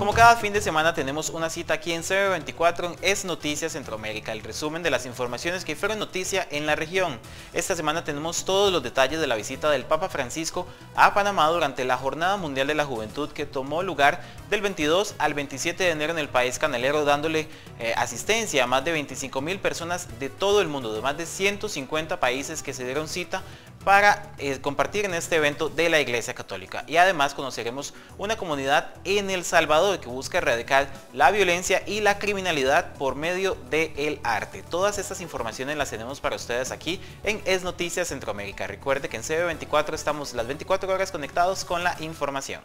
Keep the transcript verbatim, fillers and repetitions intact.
Como cada fin de semana tenemos una cita aquí en C B veinticuatro en Es Noticia Centroamérica, el resumen de las informaciones que fueron noticia en la región. Esta semana tenemos todos los detalles de la visita del Papa Francisco a Panamá durante la Jornada Mundial de la Juventud que tomó lugar del veintidós al veintisiete de enero en el país canelero, dándole eh, asistencia a más de veinticinco mil personas de todo el mundo, de más de ciento cincuenta países que se dieron cita para eh, compartir en este evento de la Iglesia Católica. Y además conoceremos una comunidad en El Salvador que busca erradicar la violencia y la criminalidad por medio del arte. Todas estas informaciones las tenemos para ustedes aquí en Es Noticias Centroamérica. Recuerde que en C B veinticuatro estamos las veinticuatro horas conectados con la información.